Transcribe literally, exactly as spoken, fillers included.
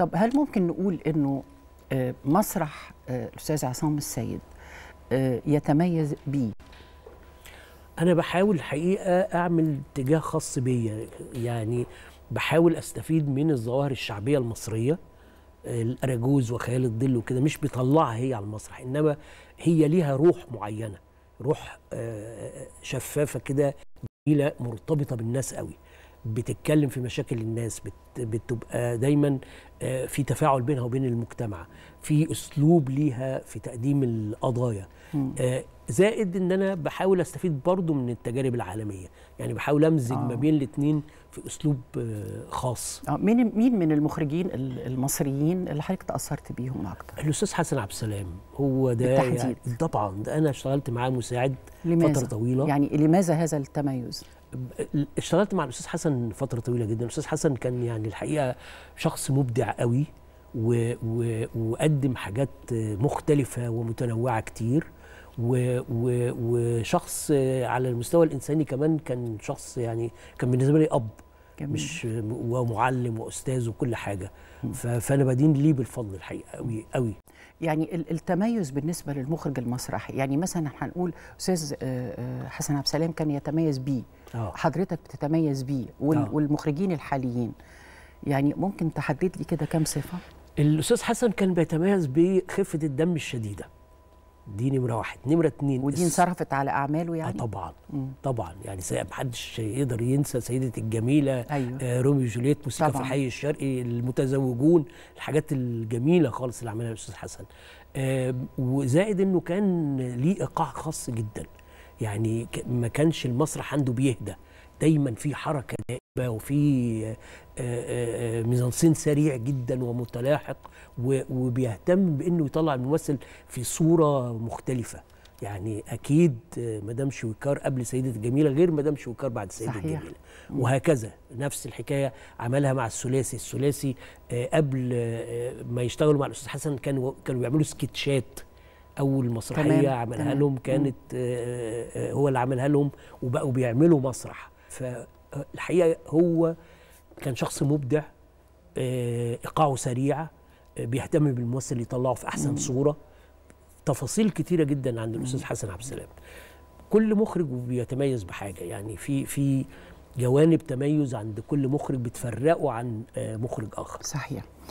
طب هل ممكن نقول انه مسرح الاستاذ عصام السيد يتميز بيه؟ انا بحاول الحقيقه اعمل اتجاه خاص بيا، يعني بحاول استفيد من الظواهر الشعبيه المصريه، الاراجوز وخيال الظل وكده، مش بيطلعها هي على المسرح، انما هي ليها روح معينه، روح شفافه كده جميله، مرتبطه بالناس قوي، بتتكلم في مشاكل الناس، بتبقى دايما في تفاعل بينها وبين المجتمع، في اسلوب ليها في تقديم القضايا. زائد ان انا بحاول استفيد برضو من التجارب العالميه، يعني بحاول امزج آه. ما بين الاثنين في اسلوب خاص. آه. مين مين من المخرجين المصريين اللي حضرتك تاثرت بيهم اكتر؟ الاستاذ حسن عبد السلام هو ده بالتحديد. يعني طبعا ده انا اشتغلت معاه مساعد لماذا؟ فتره طويله. يعني لماذا هذا التميز؟ اشتغلت مع الاستاذ حسن فتره طويله جدا. الاستاذ حسن كان يعني الحقيقه شخص مبدع قوي، و... و... وقدم حاجات مختلفه ومتنوعه كتير، و... و... وشخص على المستوى الانساني كمان كان شخص، يعني كان بالنسبه لي اب جميل. مش ومعلم واستاذ وكل حاجه، ف... فانا بدين ليه بالفضل الحقيقه قوي قوي. يعني التميز بالنسبه للمخرج المسرحي، يعني مثلا هنقول استاذ حسن عبد السلام كان يتميز بيه، أوه. حضرتك بتتميز بيه، وال... والمخرجين الحاليين، يعني ممكن تحدد لي كده كام صفه؟ الاستاذ حسن كان بيتميز بخفه الدم الشديده، دي نمره واحد. نمره اتنين، ودي انصرفت على اعماله يعني؟ آه طبعا مم. طبعا، يعني محدش يقدر ينسى سيدة الجميله، أيوة. آه روميو وجولييت، موسيقى طبعاً. في حي الشرقي، المتزوجون، الحاجات الجميله خالص اللي عملها الاستاذ حسن. آه وزائد انه كان ليه ايقاع خاص جدا، يعني ما كانش المسرح عنده بيهدى، دايما في حركه دائمه، وفي ميزانسين سريع جدا ومتلاحق، وبيهتم بانه يطلع الممثل في صوره مختلفه. يعني اكيد مدام شويكار قبل سيده الجميله غير مدام شويكار بعد سيده صحيح. الجميله، وهكذا نفس الحكايه عملها مع الثلاثي. الثلاثي قبل ما يشتغلوا مع الاستاذ حسن كانوا كانوا بيعملوا سكتشات، اول مسرحيه عملها تمام. لهم كانت مم. هو اللي عملها لهم، وبقوا بيعملوا مسرح. فالحقيقه هو كان شخص مبدع، ايقاعه سريع، بيهتم بالممثل اللي يطلعه في احسن مم. صوره. تفاصيل كتيره جدا عند الاستاذ حسن عبد السلام. كل مخرج بيتميز بحاجه، يعني في في جوانب تميز عند كل مخرج بتفرقه عن مخرج اخر. صحيح.